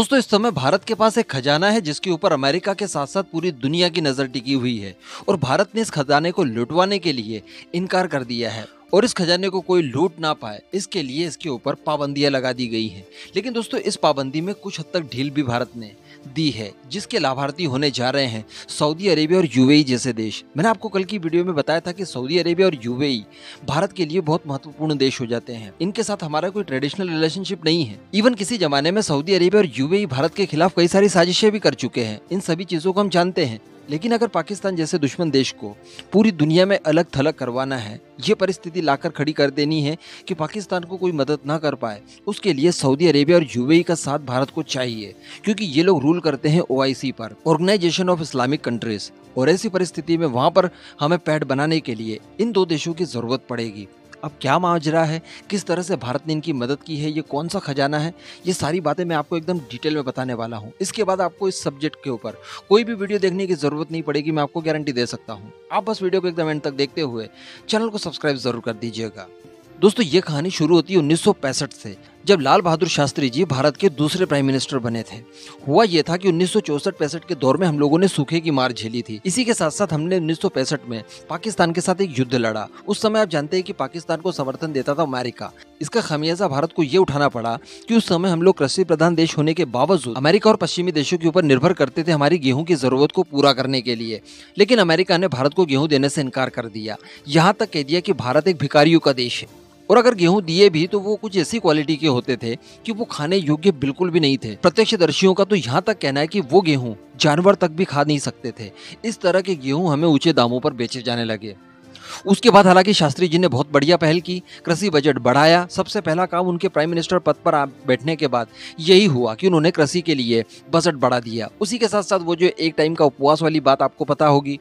दोस्तों इस समय भारत के पास एक खजाना है जिसके ऊपर अमेरिका के साथ साथ पूरी दुनिया की नज़र टिकी हुई है और भारत ने इस खजाने को लुटवाने के लिए इनकार कर दिया है और इस खजाने को कोई लूट ना पाए इसके लिए इसके ऊपर पाबंदियां लगा दी गई हैं। लेकिन दोस्तों इस पाबंदी में कुछ हद तक ढील भी भारत ने दी है जिसके लाभार्थी होने जा रहे हैं सऊदी अरेबिया और यूएई जैसे देश। मैंने आपको कल की वीडियो में बताया था कि सऊदी अरेबिया और यूएई भारत के लिए बहुत महत्वपूर्ण देश हो जाते हैं। इनके साथ हमारा कोई ट्रेडिशनल रिलेशनशिप नहीं है। इवन किसी जमाने में सऊदी अरेबिया और यूएई भारत के खिलाफ कई सारी साजिशें भी कर चुके हैं। इन सभी चीज़ों को हम जानते हैं, लेकिन अगर पाकिस्तान जैसे दुश्मन देश को पूरी दुनिया में अलग थलग करवाना है, ये परिस्थिति लाकर खड़ी कर देनी है कि पाकिस्तान को कोई मदद ना कर पाए, उसके लिए सऊदी अरेबिया और यूएई का साथ भारत को चाहिए क्योंकि ये लोग रूल करते हैं ओआईसी पर, ऑर्गेनाइजेशन ऑफ इस्लामिक कंट्रीज। और ऐसी परिस्थिति में वहाँ पर हमें पैठ बनाने के लिए इन दो देशों की ज़रूरत पड़ेगी। अब क्या माजरा है, किस तरह से भारत ने इनकी मदद की है, ये कौन सा खजाना है, ये सारी बातें मैं आपको एकदम डिटेल में बताने वाला हूँ। इसके बाद आपको इस सब्जेक्ट के ऊपर कोई भी वीडियो देखने की ज़रूरत नहीं पड़ेगी, मैं आपको गारंटी दे सकता हूँ। आप बस वीडियो को एकदम एंड तक देखते हुए चैनल को सब्सक्राइब ज़रूर कर दीजिएगा। दोस्तों ये कहानी शुरू होती है 1965 से, जब लाल बहादुर शास्त्री जी भारत के दूसरे प्राइम मिनिस्टर बने थे। हुआ यह था कि 1964-65 के दौर में हम लोगों ने सूखे की मार झेली थी। इसी के साथ साथ हमने 1965 में पाकिस्तान के साथ एक युद्ध लड़ा। उस समय आप जानते हैं कि पाकिस्तान को समर्थन देता था अमेरिका। इसका खमियाजा भारत को ये उठाना पड़ा कि उस समय हम लोग कृषि प्रधान देश होने के बावजूद अमेरिका और पश्चिमी देशों के ऊपर निर्भर करते थे हमारी गेहूं की जरूरत को पूरा करने के लिए। लेकिन अमेरिका ने भारत को गेहूं देने से इनकार कर दिया, यहाँ तक कह दिया कि भारत एक भिखारियों का देश है। और अगर गेहूं दिए भी तो वो कुछ ऐसी क्वालिटी के होते थे कि वो खाने योग्य बिल्कुल भी नहीं थे। प्रत्यक्षदर्शियों का तो यहाँ तक कहना है कि वो गेहूं जानवर तक भी खा नहीं सकते थे। इस तरह के गेहूं हमें ऊंचे दामों पर बेचे जाने लगे। उसके बाद हालांकि शास्त्री जी ने बहुत बढ़िया पहल की, कृषि बजट बढ़ाया। सबसे पहला काम उनके प्राइम मिनिस्टर पद पर बैठने के बाद यही हुआ कि उन्होंने कृषि के लिए बजट बढ़ा दिया। उसी के साथ साथ वो जो एक टाइम का उपवास वाली बात आपको पता होगी।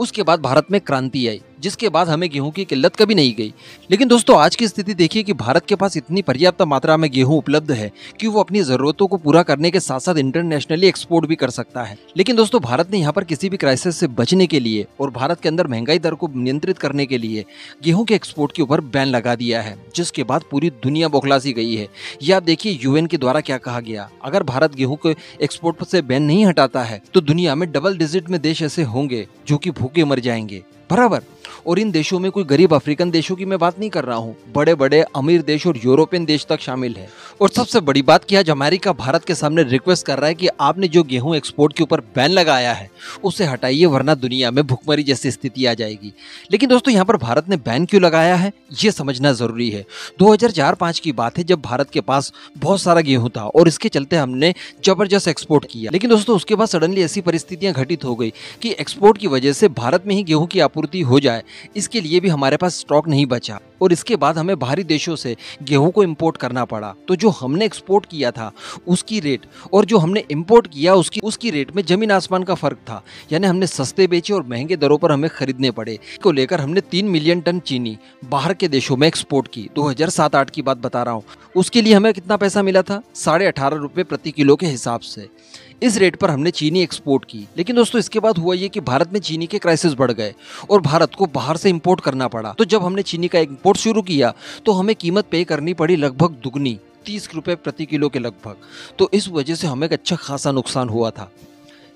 उसके बाद भारत में क्रांति आई, जिसके बाद हमें गेहूं की किल्लत कभी नहीं गई। लेकिन दोस्तों आज की स्थिति देखिए कि भारत के पास इतनी पर्याप्त मात्रा में गेहूं उपलब्ध है कि वो अपनी ज़रूरतों को पूरा करने के साथ साथ इंटरनेशनली एक्सपोर्ट भी कर सकता है। लेकिन दोस्तों भारत ने यहाँ पर किसी भी क्राइसिस से बचने के लिए और भारत के अंदर महंगाई दर को नियंत्रित करने के लिए गेहूँ के एक्सपोर्ट के ऊपर बैन लगा दिया है, जिसके बाद पूरी दुनिया बौखलासी गई है। ये आप देखिए यूएन के द्वारा क्या कहा गया, अगर भारत गेहूँ के एक्सपोर्ट से बैन नहीं हटाता है तो दुनिया में डबल डिजिट में देश ऐसे होंगे जो कि भूखे मर जाएंगे, बराबर। और इन देशों में कोई गरीब अफ्रीकन देशों की मैं बात नहीं कर रहा हूँ, बड़े बड़े अमीर देश और यूरोपियन देश तक शामिल है। और सबसे बड़ी बात कि आज अमेरिका भारत के सामने रिक्वेस्ट कर रहा है कि आपने जो गेहूं एक्सपोर्ट के ऊपर बैन लगाया है उसे हटाइए, वरना दुनिया में भुखमरी जैसी स्थिति आ जाएगी। लेकिन दोस्तों यहाँ पर भारत ने बैन क्यों लगाया है ये समझना ज़रूरी है। 2004-05 की बात है, जब भारत के पास बहुत सारा गेहूँ था और इसके चलते हमने जबरदस्त एक्सपोर्ट किया। लेकिन दोस्तों उसके बाद सडनली ऐसी परिस्थितियाँ घटित हो गई कि एक्सपोर्ट की वजह से भारत में ही गेहूँ की आपूर्ति हो जाए, इसके लिए भी हमारे पास स्टॉक नहीं बचा। और इसके बाद हमें बाहरी देशों से गेहूं को इंपोर्ट करना पड़ा। तो जो हमने एक्सपोर्ट किया था उसकी रेट और जो हमने इंपोर्ट किया उसकी रेट में जमीन आसमान का फर्क था, यानी हमने सस्ते बेचे और महंगे दरों पर हमें खरीदने पड़े। इसको लेकर हमने 3 मिलियन टन चीनी बाहर के देशों में एक्सपोर्ट की। 2007-08 की बात बता रहा हूँ। उसके लिए हमें कितना पैसा मिला था, 18.5 रुपये प्रति किलो के हिसाब से। इस रेट पर हमने चीनी एक्सपोर्ट की। लेकिन दोस्तों इसके बाद हुआ ये कि भारत में चीनी के क्राइसिस बढ़ गए और भारत को बाहर से इंपोर्ट करना पड़ा। तो जब हमने चीनी का इंपोर्ट शुरू किया तो हमें कीमत पे करनी पड़ी लगभग दुगनी, 30 रुपये प्रति किलो के लगभग। तो इस वजह से हमें एक अच्छा खासा नुकसान हुआ था,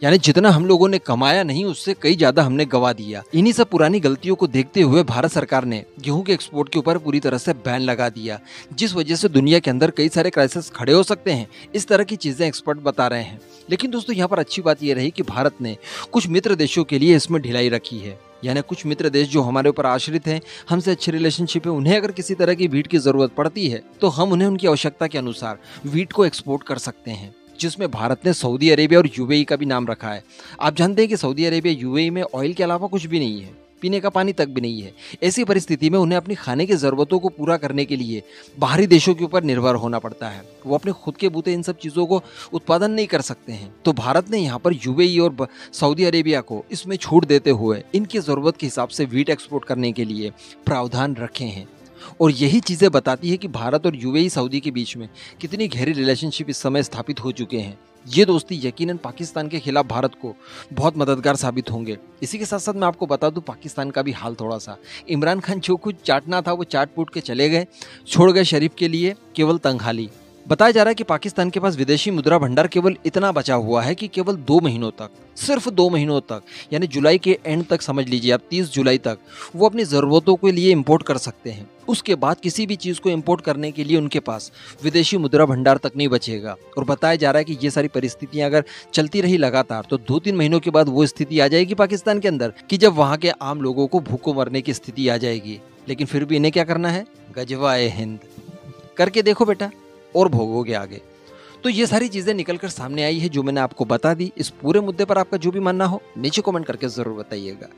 यानी जितना हम लोगों ने कमाया नहीं उससे कई ज़्यादा हमने गवा दिया। इन्हीं सब पुरानी गलतियों को देखते हुए भारत सरकार ने गेहूं के एक्सपोर्ट के ऊपर पूरी तरह से बैन लगा दिया, जिस वजह से दुनिया के अंदर कई सारे क्राइसिस खड़े हो सकते हैं। इस तरह की चीज़ें एक्सपर्ट बता रहे हैं। लेकिन दोस्तों यहाँ पर अच्छी बात यह रही कि भारत ने कुछ मित्र देशों के लिए इसमें ढिलाई रखी है, यानी कुछ मित्र देश जो हमारे ऊपर आश्रित हैं, हमसे अच्छे रिलेशनशिप है, उन्हें अगर किसी तरह की वीट की ज़रूरत पड़ती है तो हम उन्हें उनकी आवश्यकता के अनुसार वीट को एक्सपोर्ट कर सकते हैं, जिसमें भारत ने सऊदी अरेबिया और यूएई का भी नाम रखा है। आप जानते हैं कि सऊदी अरेबिया यूएई में ऑयल के अलावा कुछ भी नहीं है, पीने का पानी तक भी नहीं है। ऐसी परिस्थिति में उन्हें अपनी खाने की ज़रूरतों को पूरा करने के लिए बाहरी देशों के ऊपर निर्भर होना पड़ता है। वो अपने खुद के बूते इन सब चीज़ों को उत्पादन नहीं कर सकते हैं। तो भारत ने यहाँ पर यूएई और सऊदी अरेबिया को इसमें छूट देते हुए इनकी ज़रूरत के हिसाब से वीट एक्सपोर्ट करने के लिए प्रावधान रखे हैं। और यही चीज़ें बताती है कि भारत और यूएई सऊदी के बीच में कितनी गहरी रिलेशनशिप इस समय स्थापित हो चुके हैं। ये दोस्ती यकीनन पाकिस्तान के खिलाफ भारत को बहुत मददगार साबित होंगे। इसी के साथ साथ मैं आपको बता दूं पाकिस्तान का भी हाल थोड़ा सा, इमरान खान जो कुछ चाटना था वो चाट फूट के चले गए, छोड़ गए शरीफ के लिए केवल तंगहाली। बताया जा रहा है कि पाकिस्तान के पास विदेशी मुद्रा भंडार केवल इतना बचा हुआ है कि केवल 2 महीनों तक, सिर्फ 2 महीनों तक, यानी जुलाई के एंड तक समझ लीजिए आप, 30 जुलाई तक वो अपनी ज़रूरतों के लिए इंपोर्ट कर सकते हैं। उसके बाद किसी भी चीज़ को इंपोर्ट करने के लिए उनके पास विदेशी मुद्रा भंडार तक नहीं बचेगा। और बताया जा रहा है कि ये सारी परिस्थितियां अगर चलती रही लगातार तो 2-3 महीनों के बाद वो स्थिति आ जाएगी पाकिस्तान के अंदर कि जब वहाँ के आम लोगों को भूखों मरने की स्थिति आ जाएगी। लेकिन फिर भी इन्हें क्या करना है, गजवाए हिंद करके देखो बेटा और भोगोगे आगे। तो ये सारी चीज़ें निकल कर सामने आई है जो मैंने आपको बता दी। इस पूरे मुद्दे पर आपका जो भी मानना हो नीचे कमेंट करके ज़रूर बताइएगा।